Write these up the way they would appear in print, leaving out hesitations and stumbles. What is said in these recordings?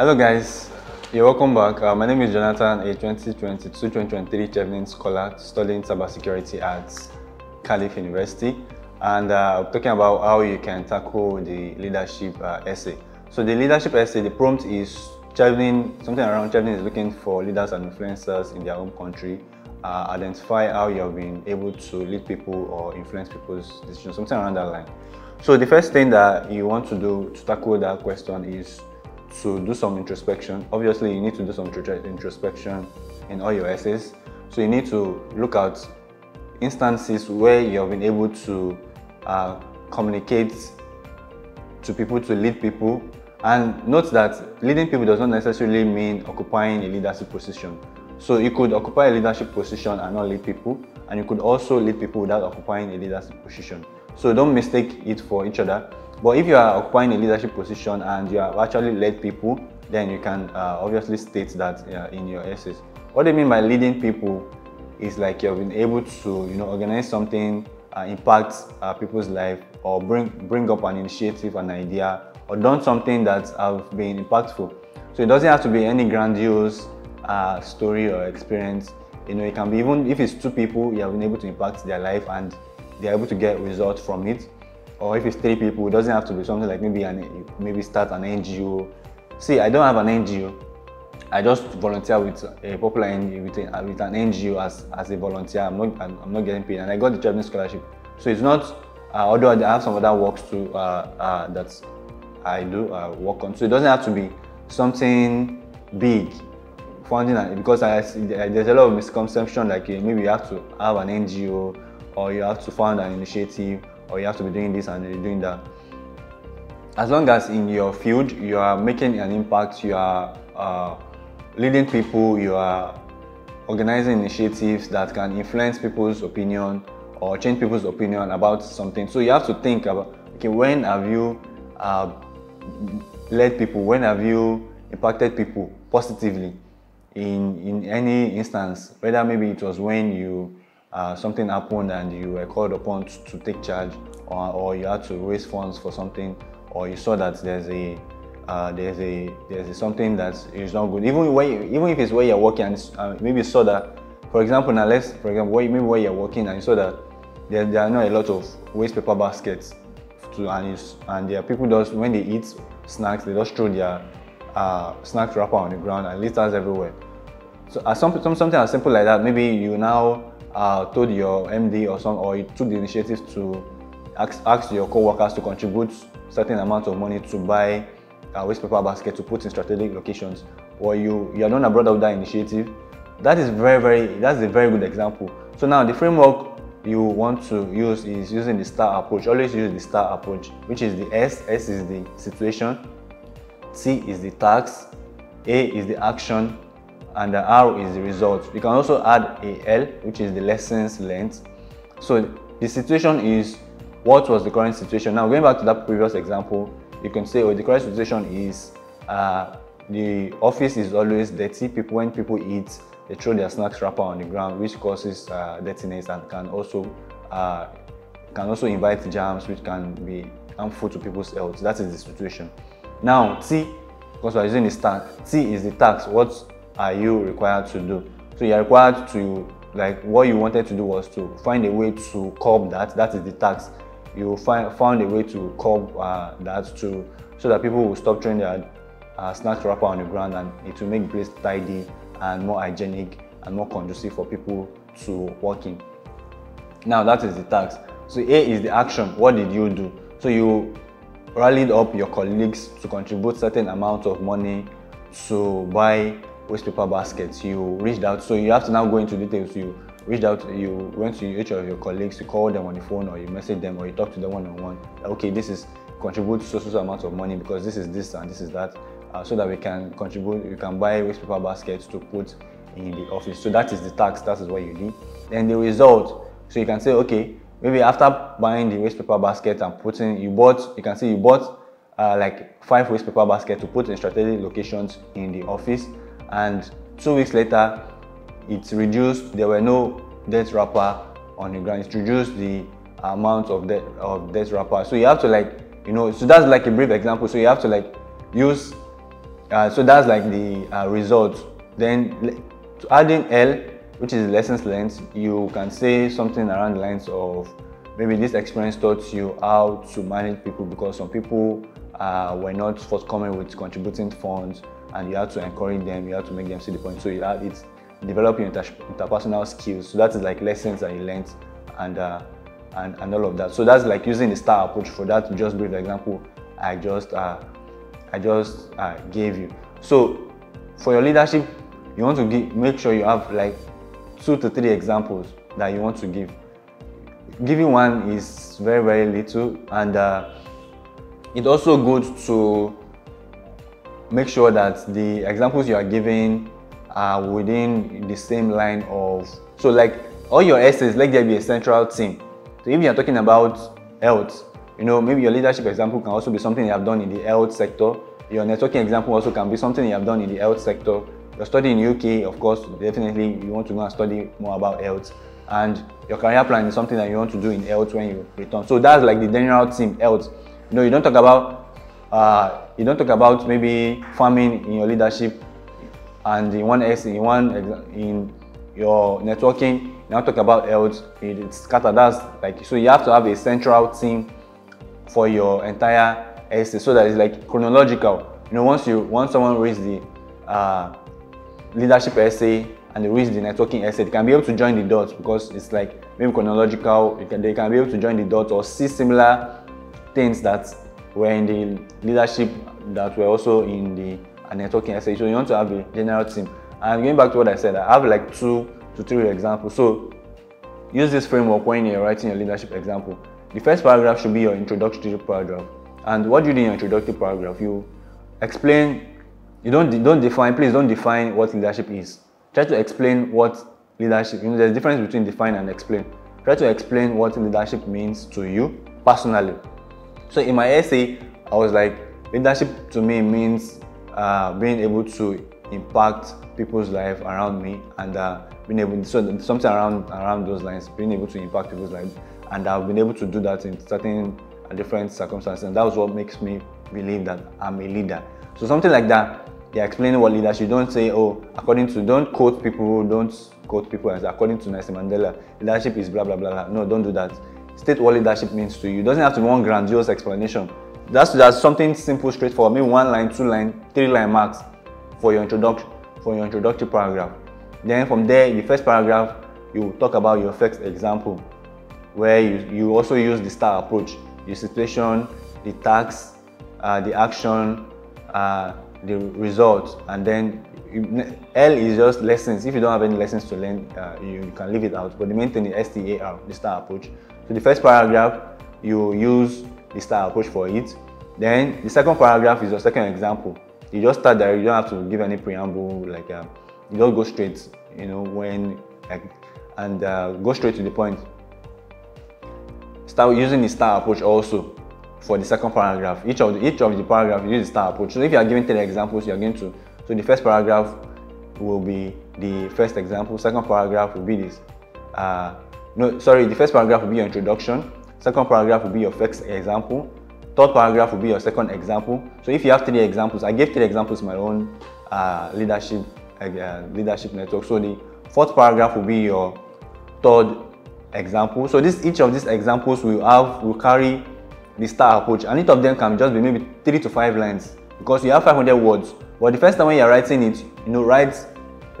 Hello guys, you're welcome back. My name is Jonathan, a 2022-2023 Chevening scholar studying cybersecurity at Cardiff University, and I'm talking about how you can tackle the leadership essay. So the leadership essay, the prompt is Chevening, something around Chevening is looking for leaders and influencers in their own country. Identify how you have been able to lead people or influence people's decisions, something around that line. So the first thing that you want to do to tackle that question is to do some introspection. Obviously, you need to do some introspection in all your essays. So you need to look at instances where you have been able to communicate to people, to lead people. And note that leading people does not necessarily mean occupying a leadership position. So you could occupy a leadership position and not lead people, and you could also lead people without occupying a leadership position. So don't mistake it for each other. But if you are occupying a leadership position and you have actually led people, then you can obviously state that in your essays. What I mean by leading people is like you've been able to, organize something, impact people's life, or bring up an initiative, an idea, or done something that have been impactful. So it doesn't have to be any grandiose story or experience. It can be, even if it's two people, you have been able to impact their life and they're able to get results from it. Or if it's three people, it doesn't have to be something like maybe start an NGO. See, I don't have an NGO. I just volunteer with a popular NGO, with an NGO as a volunteer. I'm not getting paid, and I got the Chevening scholarship. So it's not, although I have some other works too that I do work on. So it doesn't have to be something big. Because there's a lot of misconception, like maybe you have to have an NGO, or you have to found an initiative, or you have to be doing this and doing that. As long as in your field you are making an impact, you are leading people, you are organizing initiatives that can influence people's opinion or change people's opinion about something. So you have to think about, okay, when have you led people? When have you impacted people positively? In any instance, whether maybe it was when you something happened and you were called upon to take charge, or you had to raise funds for something, or you saw that there's something that is not good, even if it's where you're working, and maybe you saw that, for example, maybe where you're working and you saw that there are not a lot of waste paper baskets, and there are people just, when they eat snacks, they just throw their snack wrapper on the ground and litters everywhere. So something as simple like that, maybe you now told your MD or you took the initiative to ask your co-workers to contribute certain amount of money to buy a waste paper basket to put in strategic locations, or you are the one brought up that initiative. That is that's a very good example. So now the framework you want to use is using the STAR approach. Always use the STAR approach, which is the S is the situation, T is the task, A is the action, and the R is the result. You can also add a L, which is the lessons learned. So the situation is, what was the current situation? Now, going back to that previous example, you can say, oh, the current situation is the office is always dirty. When people eat, they throw their snacks wrapper on the ground, which causes dirtiness and can also invite germs, which can be harmful to people's health. That is the situation. Now, T, because we're using the STAR, T is the task. What are you required to do? So you are required to, like, what you wanted to do was to find a way to curb that. That is the task. You found a way to curb that so that people will stop throwing their snack wrapper on the ground, and it will make the place tidy and more hygienic and more conducive for people to work in. Now that is the task. So A is the action. What did you do? So you rallied up your colleagues to contribute certain amount of money to buy waste paper baskets. You reached out, so you have to now go into details. You reached out, you went to each of your colleagues, you called them on the phone, or you messaged them, or you talked to them one-on-one. Okay, this is contribute so amount of money because this is this and this is that, so that we can contribute, you can buy waste paper baskets to put in the office. So that is the task, that is what you did. Then the result, so you can say, okay, maybe after buying the waste paper basket and putting, you can see you bought like 5 waste paper baskets to put in strategic locations in the office. And 2 weeks later, it's reduced. There were no death wrapper on the ground. It's reduced the amount of death wrapper. So you have to, so that's like a brief example. So you have to use So that's like the results. Then adding L, which is lessons learned, you can say something around the lines of maybe this experience taught you how to manage people, because some people were not forthcoming with contributing funds, and you have to encourage them, you have to make them see the point. So you have, it's developing interpersonal skills. So that is like lessons that you learned and all of that. So that's like using the STAR approach for that just brief example I just gave you. So for your leadership, you want to make sure you have like 2 to 3 examples that you want to give. Giving one is very, very little, and it's also good to make sure that the examples you are giving are within the same line of, so like all your essays, let there be a central theme. So if you are talking about health, you know, maybe your leadership example can also be something you have done in the health sector. Your networking example also can be something you have done in the health sector. You're studying in the UK, of course, definitely you want to go and study more about health. And your career plan is something that you want to do in health when you return. So that's like the general theme, health. You know, you don't talk about maybe farming in your leadership, and in your networking, you now talk about health. It's scattered. That's like, so you have to have a central theme for your entire essay, so that it's like chronological. You know, once someone reads the leadership essay and they read the networking essay, they can be able to join the dots, because it's like maybe chronological. They can be able to join the dots or see similar things that were in the leadership that were also in the networking essay. So you want to have a general theme. And going back to what I said, I have like 2 to 3 examples. So use this framework when you're writing your leadership example. The first paragraph should be your introductory paragraph. And what you do in your introductory paragraph, you explain. You don't define. Please don't define what leadership is. Try to explain what leadership. You know, there's a difference between define and explain. Try to explain what leadership means to you personally. So in my essay, I was like, leadership to me means being able to impact people's life around me, and being able, so something around those lines, being able to impact people's life. And I've been able to do that in certain different circumstances, and that was what makes me believe that I'm a leader. So something like that, you're explaining what leadership. You don't say, oh, according to, don't quote people as according to Nelson Mandela, leadership is blah, blah, blah, blah. No, don't do that. State what leadership means to you. It doesn't have to be one grandiose explanation. That's something simple, straightforward. Maybe 1 line, 2 line, 3 line marks for your introductory paragraph. Then from there, in the first paragraph, you talk about your first example, where you also use the STAR approach: the situation, the task, the action, the results, and then L is just lessons. If you don't have any lessons to learn, you can leave it out. But the main thing is STAR, the STAR approach. So the first paragraph, you use the STAR approach for it. Then the second paragraph is your second example. You just start there. You don't have to give any preamble. Like you just go straight. You know when, and go straight to the point. Start using the STAR approach also for the second paragraph. Each of the paragraph you use the STAR approach. So if you are giving 3 examples, you are going to, so the first paragraph will be the first example. Second paragraph will be this. The first paragraph will be your introduction. Second paragraph will be your first example. Third paragraph will be your second example. So if you have 3 examples, I gave 3 examples in my own leadership network. So the fourth paragraph will be your third example. So each of these examples will carry the STAR approach, and each of them can just be maybe 3 to 5 lines, because you have 500 words. But the first time when you're writing it, you know, let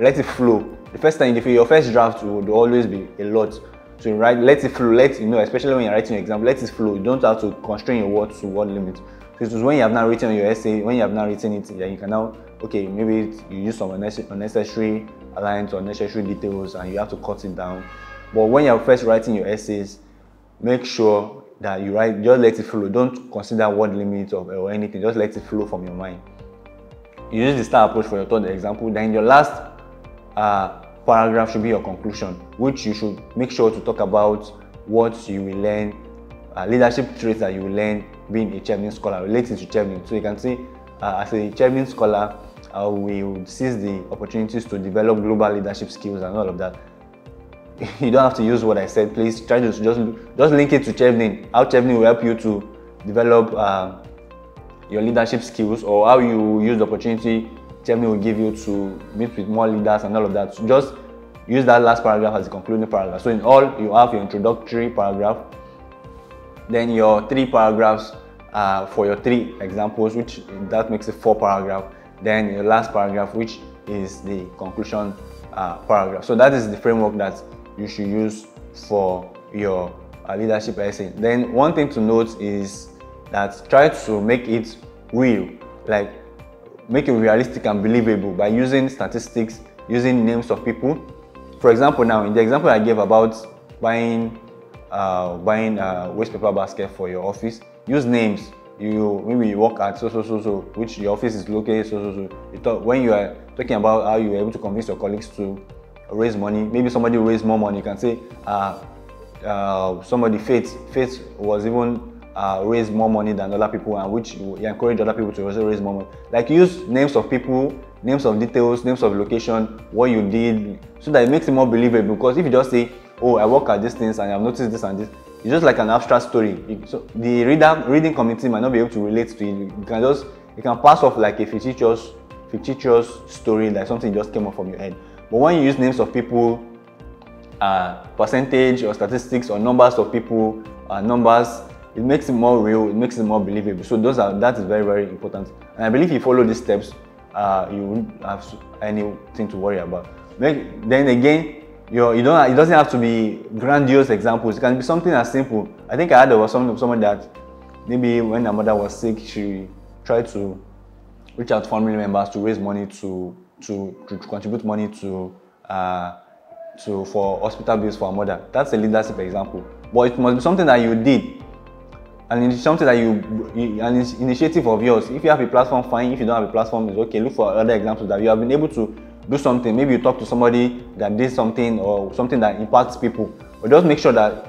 it flow. The first time, if your first draft would always be a lot, so you write, let it flow. Let, you know, especially when you're writing an example, let it flow. You don't have to constrain your words to word limit. So it is when you have not written your essay, when you have not written it, yeah, you can now, okay, maybe you use some unnecessary lines or unnecessary details, and you have to cut it down. But when you're first writing your essays, make sure that you write, just let it flow. Don't consider word limits or anything. Just let it flow from your mind. You use the STAR approach for your third example. Then your last paragraph should be your conclusion, which you should make sure to talk about what you will learn, leadership traits that you will learn being a Chevening scholar, relating to Chevening. So you can say, as a Chevening scholar, we would seize the opportunities to develop global leadership skills and all of that. You don't have to use what I said. Please try to just link it to Chevening. How Chevening will help you to develop your leadership skills or how you use the opportunity Chevening will give you to meet with more leaders and all of that. So just use that last paragraph as a concluding paragraph. So in all, you have your introductory paragraph, then your three paragraphs for your three examples, which that makes it four paragraph, then your last paragraph, which is the conclusion paragraph. So that is the framework that you should use for your leadership essay. Then one thing to note is that try to make it real, like make it realistic and believable by using statistics, using names of people. For example, now in the example I gave about buying a waste paper basket for your office, use names. You maybe you work at so, which your office is located so. You talk, when you are talking about how you were able to convince your colleagues to raise money, maybe somebody raised more money. You can say somebody Faith was even raise more money than other people, and which you encourage other people to also raise more money. Like use names of people, names of details, names of location, what you did, so that it makes it more believable. Because if you just say, oh, I work at these things and I've noticed this and this, it's just like an abstract story. So the reading community might not be able to relate to it. You can pass off like a fictitious story, like something just came up from your head. But when you use names of people, percentage or statistics or numbers of people, it makes it more real, it makes it more believable. So that is very, very important. And I believe if you follow these steps, you won't have anything to worry about. Then again, it doesn't have to be grandiose examples. It can be something as simple. I think I heard there was someone that maybe when her mother was sick, she tried to reach out to family members to raise money to contribute money for hospital bills for her mother. That's a leadership example. But it must be something that you did. And it's something that an initiative of yours. If you have a platform, fine. If you don't have a platform, it's okay. Look for other examples that you have been able to do something. Maybe you talk to somebody that did something or something that impacts people. But just make sure that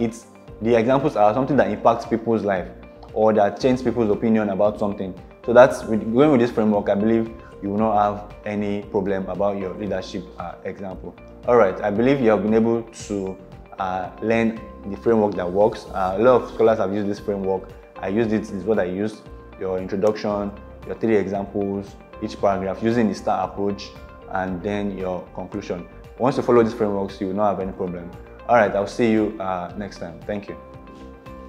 the examples are something that impacts people's life or that changes people's opinion about something. So going with this framework, I believe you will not have any problem about your leadership example. All right, I believe you have been able to learn the framework that works. A lot of scholars have used this framework. I used it, is what I used. Your introduction, your three examples, each paragraph using the STAR approach, and then your conclusion. Once you follow these frameworks, you will not have any problem. All right, I'll see you next time. Thank you.